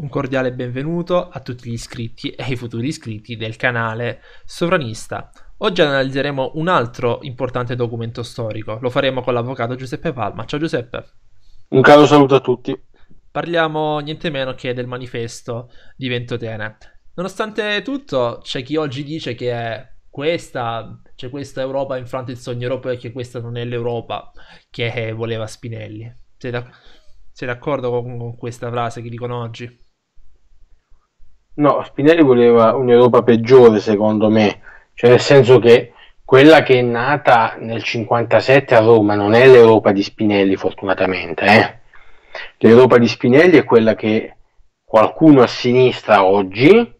Un cordiale benvenuto a tutti gli iscritti e ai futuri iscritti del canale Sovranista. Oggi analizzeremo un altro importante documento storico, lo faremo con l'avvocato Giuseppe Palma. Ciao Giuseppe. Un caro saluto a tutti. Parliamo niente meno che del Manifesto di Ventotene. Nonostante tutto c'è chi oggi dice che questa Europa ha infranto il sogno europeo e che questa non è l'Europa che voleva Spinelli. Sei d'accordo con questa frase che dicono oggi? No, Spinelli voleva un'Europa peggiore, secondo me, cioè nel senso che quella che è nata nel 57 a Roma non è l'Europa di Spinelli, fortunatamente. L'Europa di Spinelli è quella che qualcuno a sinistra oggi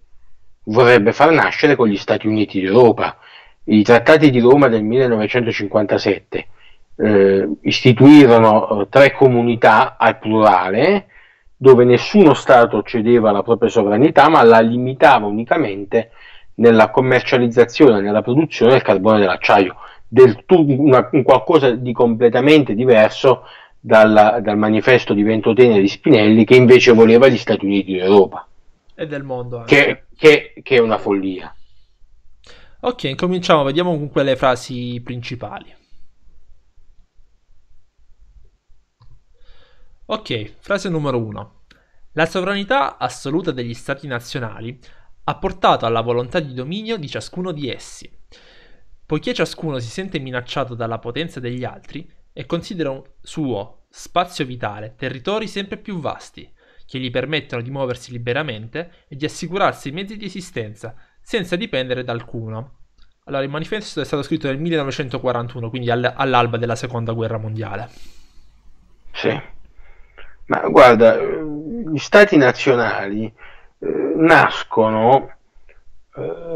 vorrebbe far nascere con gli Stati Uniti d'Europa. I trattati di Roma del 1957 istituirono tre comunità al plurale, dove nessuno Stato cedeva la propria sovranità ma la limitava unicamente nella commercializzazione, nella produzione del carbone e dell'acciaio, un qualcosa di completamente diverso dal manifesto di Ventotene di Spinelli, che invece voleva gli Stati Uniti d'Europa. E del mondo anche. Che è una follia. Ok, incominciamo, vediamo comunque le frasi principali. Ok, frase numero 1. La sovranità assoluta degli stati nazionali ha portato alla volontà di dominio di ciascuno di essi. Poiché ciascuno si sente minacciato dalla potenza degli altri e considera un suo spazio vitale territori sempre più vasti, che gli permettono di muoversi liberamente e di assicurarsi i mezzi di esistenza, senza dipendere da alcuno. Allora, il manifesto è stato scritto nel 1941, quindi all'alba della Seconda Guerra Mondiale. Sì. Ma guarda, gli stati nazionali nascono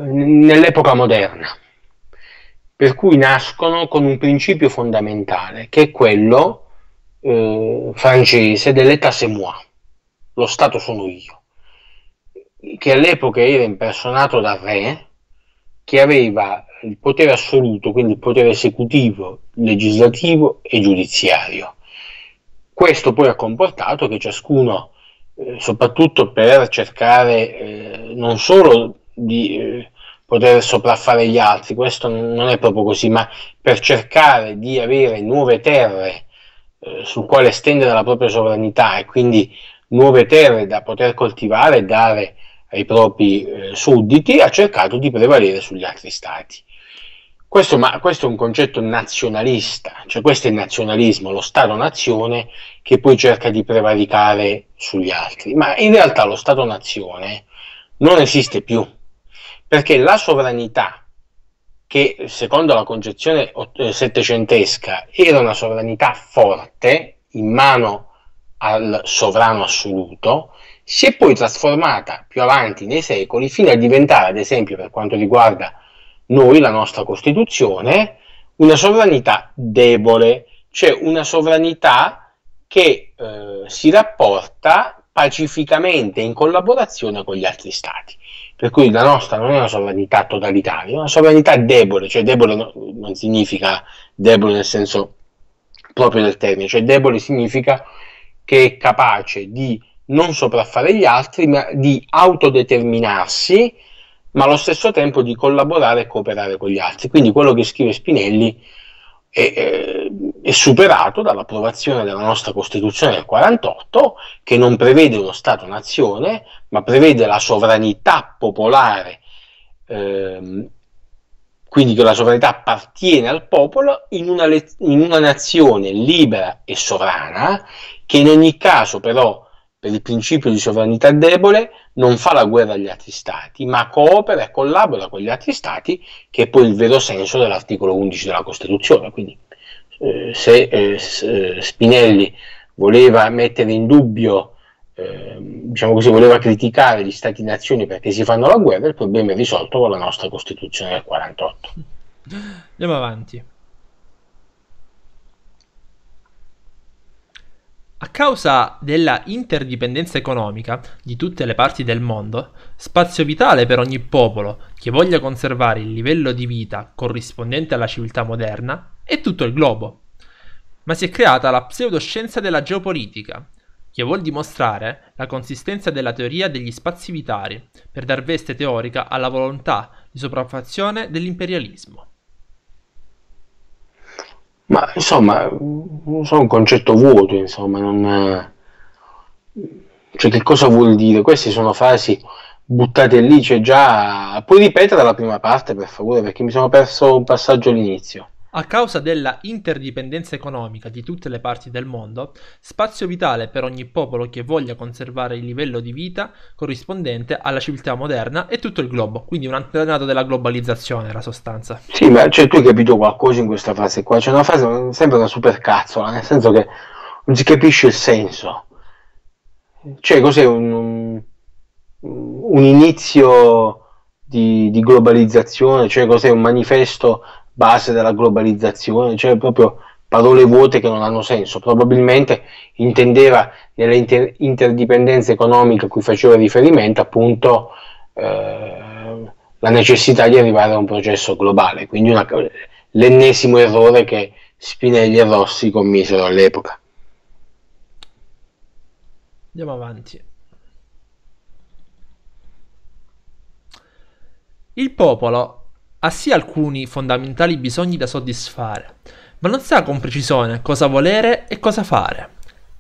nell'epoca moderna, per cui nascono con un principio fondamentale, che è quello francese dell'état c'est moi, lo Stato sono io, che all'epoca era impersonato dal re, che aveva il potere assoluto, quindi il potere esecutivo, legislativo e giudiziario. Questo poi ha comportato che ciascuno, soprattutto per cercare non solo di poter sopraffare gli altri, questo non è proprio così, ma per cercare di avere nuove terre sul quale estendere la propria sovranità, e quindi nuove terre da poter coltivare e dare ai propri sudditi, ha cercato di prevalere sugli altri stati. Questo è un concetto nazionalista, cioè questo è il nazionalismo, lo Stato-nazione che poi cerca di prevaricare sugli altri. Ma in realtà lo Stato-nazione non esiste più, perché la sovranità, che secondo la concezione settecentesca era una sovranità forte, in mano al sovrano assoluto, si è poi trasformata più avanti nei secoli fino a diventare, ad esempio per quanto riguarda noi, la nostra Costituzione, una sovranità debole, cioè una sovranità che si rapporta pacificamente in collaborazione con gli altri stati. Per cui la nostra non è una sovranità totalitaria, è una sovranità debole, cioè debole non significa debole nel senso proprio del termine, cioè debole significa che è capace di non sopraffare gli altri, ma di autodeterminarsi, ma allo stesso tempo di collaborare e cooperare con gli altri. Quindi quello che scrive Spinelli è superato dall'approvazione della nostra Costituzione del 1948, che non prevede uno Stato-nazione, ma prevede la sovranità popolare, quindi che la sovranità appartiene al popolo in una nazione libera e sovrana, che in ogni caso però, per il principio di sovranità debole, non fa la guerra agli altri stati, ma coopera e collabora con gli altri stati, che è poi il vero senso dell'articolo 11 della Costituzione. Quindi se Spinelli voleva mettere in dubbio, diciamo così, voleva criticare gli stati-nazioni perché si fanno la guerra, il problema è risolto con la nostra Costituzione del 1948. Andiamo avanti. A causa della interdipendenza economica di tutte le parti del mondo, spazio vitale per ogni popolo che voglia conservare il livello di vita corrispondente alla civiltà moderna, è tutto il globo. Ma si è creata la pseudoscienza della geopolitica, che vuol dimostrare la consistenza della teoria degli spazi vitali per dar veste teorica alla volontà di sopraffazione dell'imperialismo. Ma insomma, sono un concetto vuoto, insomma, non... cioè, che cosa vuol dire? Queste sono frasi buttate lì, c'è già... Puoi ripetere la prima parte, per favore, perché mi sono perso un passaggio all'inizio. A causa della interdipendenza economica di tutte le parti del mondo, spazio vitale per ogni popolo che voglia conservare il livello di vita corrispondente alla civiltà moderna e tutto il globo, quindi un antenato della globalizzazione, la sostanza. Sì, ma cioè, tu hai capito qualcosa in questa frase qua? C'è una frase, sembra una supercazzola, nel senso che non si capisce il senso. Cioè, cos'è un inizio di globalizzazione? Cioè, cos'è un manifesto base della globalizzazione? Cioè proprio parole vuote che non hanno senso. Probabilmente intendeva nelle interdipendenze economiche a cui faceva riferimento, appunto, la necessità di arrivare a un processo globale, quindi l'ennesimo errore che Spinelli e Rossi commisero all'epoca. Andiamo avanti. Il popolo ha sì alcuni fondamentali bisogni da soddisfare, ma non sa con precisione cosa volere e cosa fare.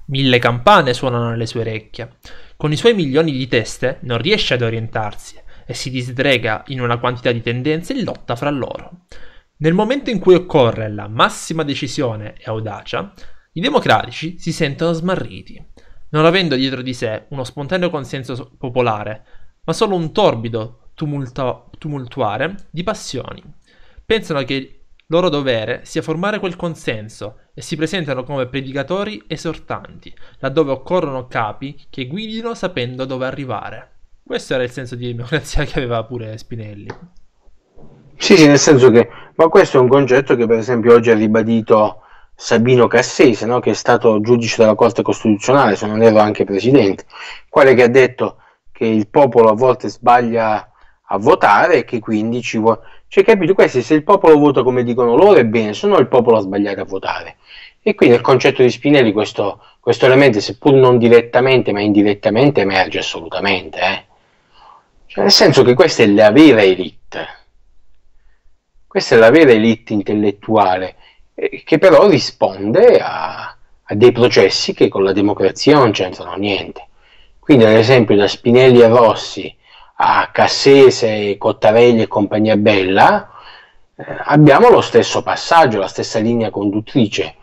1000 campane suonano alle sue orecchie. Con i suoi milioni di teste non riesce ad orientarsi e si disgrega in una quantità di tendenze in lotta fra loro. Nel momento in cui occorre la massima decisione e audacia, i democratici si sentono smarriti, non avendo dietro di sé uno spontaneo consenso popolare, ma solo un torbido tumultuare di passioni. Pensano che il loro dovere sia formare quel consenso e si presentano come predicatori esortanti, laddove occorrono capi che guidino sapendo dove arrivare. Questo era il senso di democrazia che aveva pure Spinelli. Sì, sì, nel senso che, ma questo è un concetto che per esempio oggi ha ribadito Sabino Cassese, no? Che è stato giudice della Corte Costituzionale, se non ero anche presidente, quale che ha detto che il popolo a volte sbaglia a votare e che quindi ci vuole... Cioè, capito, questi, se il popolo vota come dicono loro, è bene, se no il popolo ha sbagliato a votare. E quindi nel concetto di Spinelli questo elemento, seppur non direttamente ma indirettamente, emerge assolutamente. Cioè, nel senso che questa è la vera elite. Questa è la vera elite intellettuale, che però risponde a dei processi che con la democrazia non c'entrano niente. Quindi, ad esempio, da Spinelli e Rossi a Cassese, Cottarelli e compagnia bella, abbiamo lo stesso passaggio, la stessa linea conduttrice.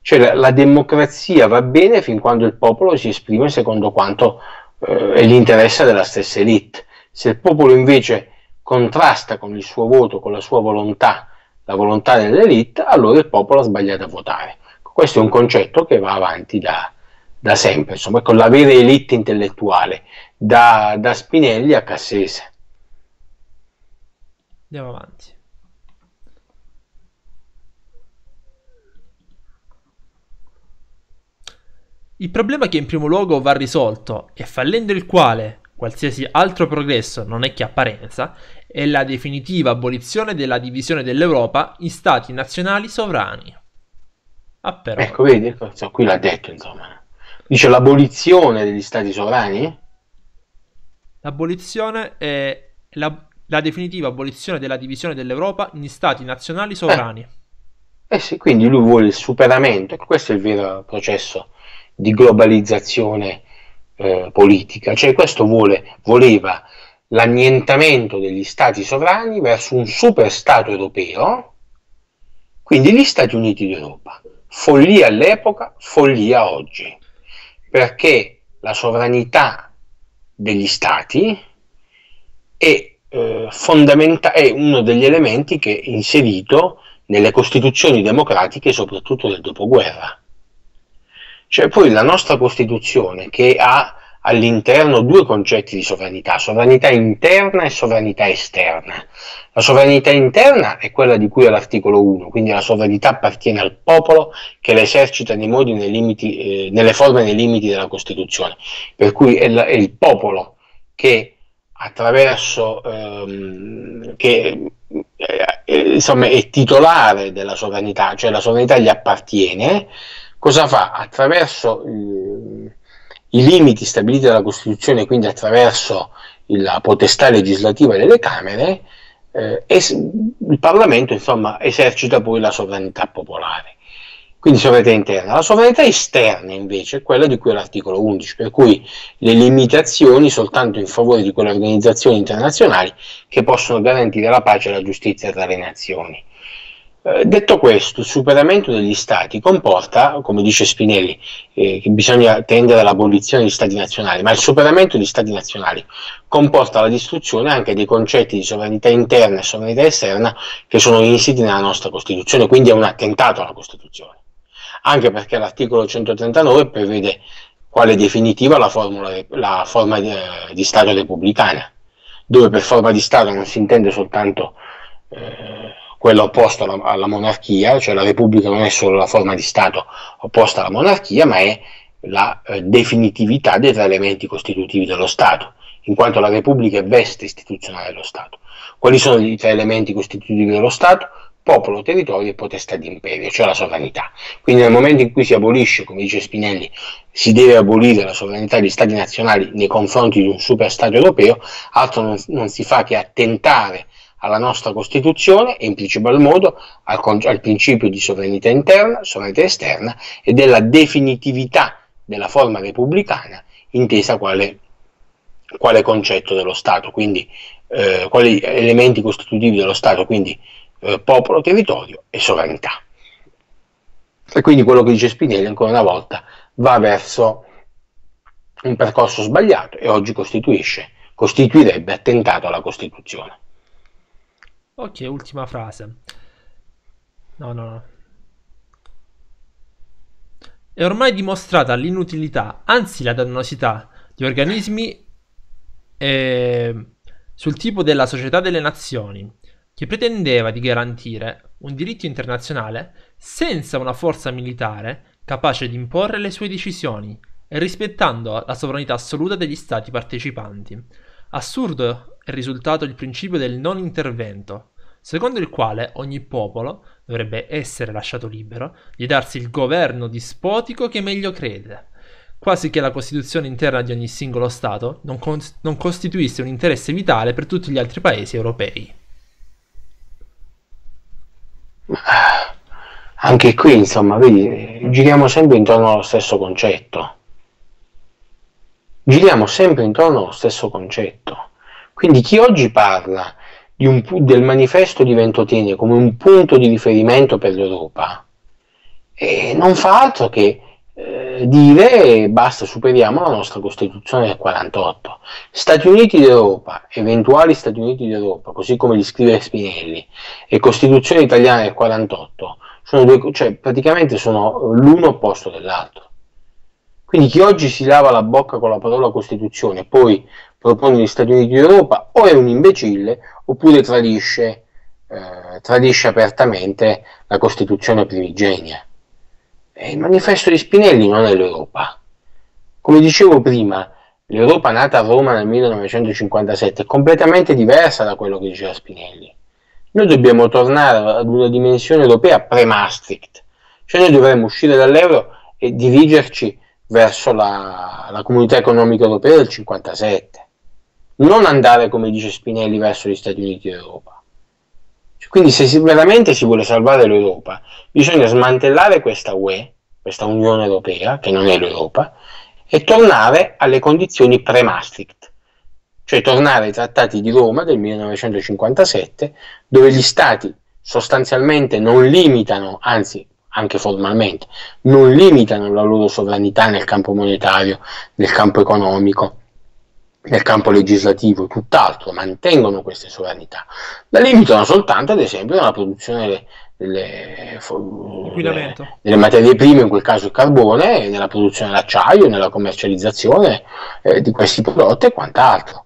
Cioè la democrazia va bene fin quando il popolo si esprime secondo quanto è l'interesse della stessa elite. Se il popolo invece contrasta con il suo voto, con la sua volontà, la volontà dell'elite, allora il popolo ha sbagliato a votare. Questo è un concetto che va avanti da sempre, insomma, con la vera elite intellettuale. Da Spinelli a Cassese. Andiamo avanti. Il problema che in primo luogo va risolto e fallendo il quale qualsiasi altro progresso non è che apparenza è la definitiva abolizione della divisione dell'Europa in stati nazionali sovrani. Ah, però. Ecco, vedi, qui l'ha detto, insomma. Dice l'abolizione degli stati sovrani? L'abolizione è la definitiva abolizione della divisione dell'Europa in stati nazionali sovrani. Sì, quindi lui vuole il superamento, questo è il vero processo di globalizzazione politica, cioè questo voleva l'annientamento degli stati sovrani verso un super stato europeo, quindi gli Stati Uniti d'Europa. Follia all'epoca, follia oggi, perché la sovranità degli stati è uno degli elementi che è inserito nelle costituzioni democratiche, soprattutto del dopoguerra. Cioè poi la nostra Costituzione, che ha all'interno due concetti di sovranità, sovranità interna e sovranità esterna. La sovranità interna è quella di cui è l'articolo 1, quindi la sovranità appartiene al popolo che la esercita nei modi, nei limiti, nelle forme e nei limiti della Costituzione, per cui è il popolo che attraverso, insomma, è titolare della sovranità, cioè la sovranità gli appartiene. Cosa fa? Attraverso i limiti stabiliti dalla Costituzione, quindi attraverso la potestà legislativa delle Camere, il Parlamento, insomma, esercita poi la sovranità popolare. Quindi sovranità interna. La sovranità esterna invece è quella di cui è l'articolo 11, per cui le limitazioni soltanto in favore di quelle organizzazioni internazionali che possono garantire la pace e la giustizia tra le nazioni. Detto questo, il superamento degli Stati comporta, come dice Spinelli, che bisogna tendere all'abolizione degli Stati nazionali, ma il superamento degli Stati nazionali comporta la distruzione anche dei concetti di sovranità interna e sovranità esterna che sono insiti nella nostra Costituzione, quindi è un attentato alla Costituzione. Anche perché l'articolo 139 prevede quale definitiva la forma di Stato repubblicana, dove per forma di Stato non si intende soltanto quella opposta alla monarchia, cioè la Repubblica non è solo la forma di Stato opposta alla monarchia, ma è la definitività dei tre elementi costitutivi dello Stato, in quanto la Repubblica è veste istituzionale dello Stato. Quali sono i tre elementi costitutivi dello Stato? Popolo, territorio e potestà d'imperio, cioè la sovranità. Quindi nel momento in cui si abolisce, come dice Spinelli, si deve abolire la sovranità degli Stati nazionali nei confronti di un superstato europeo, altro non si fa che attentare alla nostra Costituzione e in principal modo al principio di sovranità interna, sovranità esterna e della definitività della forma repubblicana intesa quale concetto dello Stato, quindi quali elementi costitutivi dello Stato, quindi popolo, territorio e sovranità. E quindi quello che dice Spinelli ancora una volta va verso un percorso sbagliato e oggi costituirebbe attentato alla Costituzione. Ok, ultima frase. No. È ormai dimostrata l'inutilità, anzi la dannosità di organismi sul tipo della Società delle Nazioni, che pretendeva di garantire un diritto internazionale senza una forza militare capace di imporre le sue decisioni e rispettando la sovranità assoluta degli stati partecipanti. Assurdo è risultato il principio del non intervento, secondo il quale ogni popolo dovrebbe essere lasciato libero di darsi il governo dispotico che meglio crede, quasi che la Costituzione interna di ogni singolo Stato non costituisse un interesse vitale per tutti gli altri paesi europei. Anche qui, insomma, vedi, giriamo sempre intorno allo stesso concetto. Quindi chi oggi parla del manifesto di Ventotene come un punto di riferimento per l'Europa non fa altro che dire basta, superiamo la nostra Costituzione del 48. Stati Uniti d'Europa, eventuali Stati Uniti d'Europa, così come li scrive Spinelli, e Costituzione italiana del 48 sono cioè praticamente sono l'uno opposto dell'altro. Quindi chi oggi si lava la bocca con la parola Costituzione e poi propone gli Stati Uniti d'Europa o è un imbecille oppure tradisce apertamente la Costituzione primigenia. Il manifesto di Spinelli non è l'Europa. Come dicevo prima, l'Europa nata a Roma nel 1957 è completamente diversa da quello che diceva Spinelli. Noi dobbiamo tornare ad una dimensione europea pre-Maastricht, cioè noi dovremmo uscire dall'euro e dirigerci verso la comunità economica europea del 57, non andare, come dice Spinelli, verso gli Stati Uniti d'Europa. Quindi se veramente si vuole salvare l'Europa, bisogna smantellare questa UE, questa Unione Europea, che non è l'Europa, e tornare alle condizioni pre-Maastricht, cioè tornare ai trattati di Roma del 1957, dove gli Stati sostanzialmente non limitano, anzi anche formalmente, non limitano la loro sovranità nel campo monetario, nel campo economico, nel campo legislativo, tutt'altro, mantengono queste sovranità, la limitano soltanto ad esempio nella produzione delle materie prime, in quel caso il carbone, nella produzione dell'acciaio, nella commercializzazione di questi prodotti e quant'altro.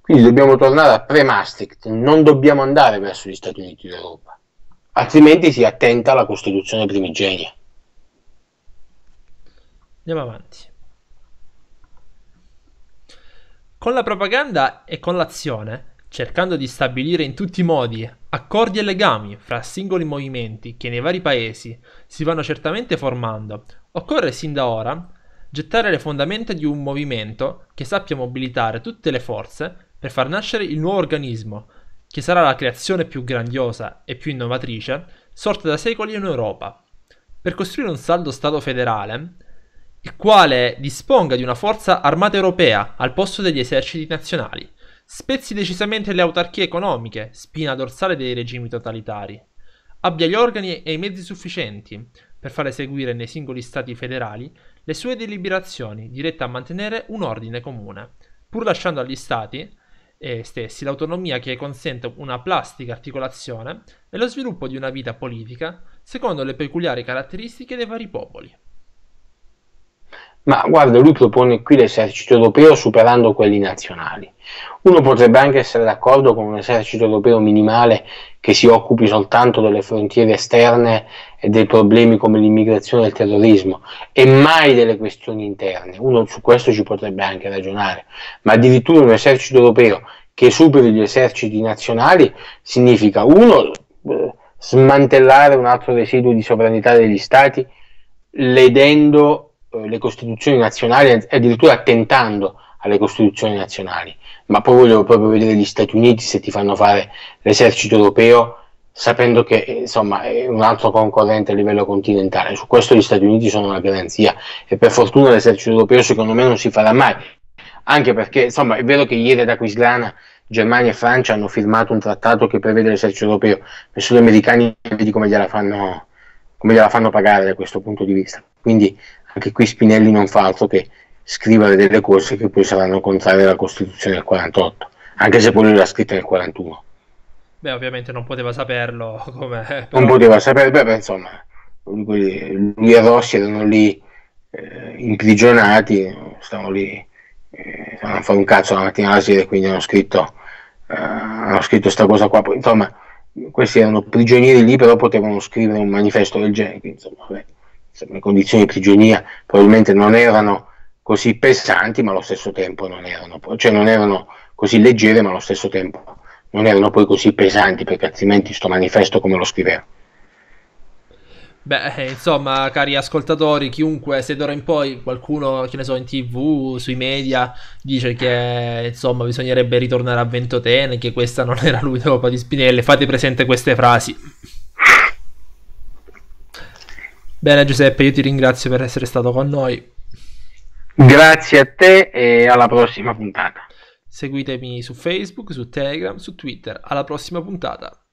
Quindi dobbiamo tornare a pre-Maastricht, non dobbiamo andare verso gli Stati Uniti d'Europa, altrimenti si attenta alla Costituzione primigenia. Andiamo avanti. Con la propaganda e con l'azione, cercando di stabilire in tutti i modi accordi e legami fra singoli movimenti che nei vari paesi si vanno certamente formando, occorre sin da ora gettare le fondamenta di un movimento che sappia mobilitare tutte le forze per far nascere il nuovo organismo, che sarà la creazione più grandiosa e più innovatrice sorta da secoli in Europa, per costruire un saldo Stato federale, il quale disponga di una forza armata europea al posto degli eserciti nazionali, spezzi decisamente le autarchie economiche, spina dorsale dei regimi totalitari, abbia gli organi e i mezzi sufficienti per far eseguire nei singoli stati federali le sue deliberazioni dirette a mantenere un ordine comune, pur lasciando agli stati stessi l'autonomia che consente una plastica articolazione e lo sviluppo di una vita politica secondo le peculiari caratteristiche dei vari popoli. Ma guarda, lui propone qui l'esercito europeo superando quelli nazionali. Uno potrebbe anche essere d'accordo con un esercito europeo minimale che si occupi soltanto delle frontiere esterne e dei problemi come l'immigrazione e il terrorismo, e mai delle questioni interne. Uno su questo ci potrebbe anche ragionare, ma addirittura un esercito europeo che superi gli eserciti nazionali significa, uno, smantellare un altro residuo di sovranità degli stati, ledendo le costituzioni nazionali e addirittura attentando alle costituzioni nazionali. Ma poi volevo proprio vedere gli Stati Uniti se ti fanno fare l'esercito europeo, sapendo che insomma è un altro concorrente a livello continentale. Su questo gli Stati Uniti sono una garanzia, e per fortuna l'esercito europeo secondo me non si farà mai, anche perché insomma è vero che ieri ad Aquisgrana Germania e Francia hanno firmato un trattato che prevede l'esercito europeo, ma solo gli americani vedi come gliela fanno pagare da questo punto di vista. Quindi anche qui Spinelli non fa altro che scrivere delle cose che poi saranno contrarie alla Costituzione del 48, anche se poi l'ha scritta nel 41. Beh, ovviamente non poteva saperlo. Però... non poteva saperlo, beh, insomma, lui e Rossi erano lì imprigionati, stavano lì, stavano a fare un cazzo la mattina alla sera, quindi hanno scritto questa cosa qua. Poi, insomma, questi erano prigionieri lì, però potevano scrivere un manifesto del genere, insomma, beh. Le condizioni di prigionia probabilmente non erano così pesanti, ma allo stesso tempo non erano così leggere, ma allo stesso tempo non erano poi così pesanti, perché altrimenti sto manifesto come lo scrivevo. Beh, insomma, cari ascoltatori, chiunque, se d'ora in poi qualcuno, che ne so, in TV, sui media, dice che insomma bisognerebbe ritornare a Ventotene, che questa non era l'Europa di Spinelli, fate presente queste frasi. Bene Giuseppe, io ti ringrazio per essere stato con noi. Grazie a te e alla prossima puntata. Seguitemi su Facebook, su Telegram, su Twitter. Alla prossima puntata.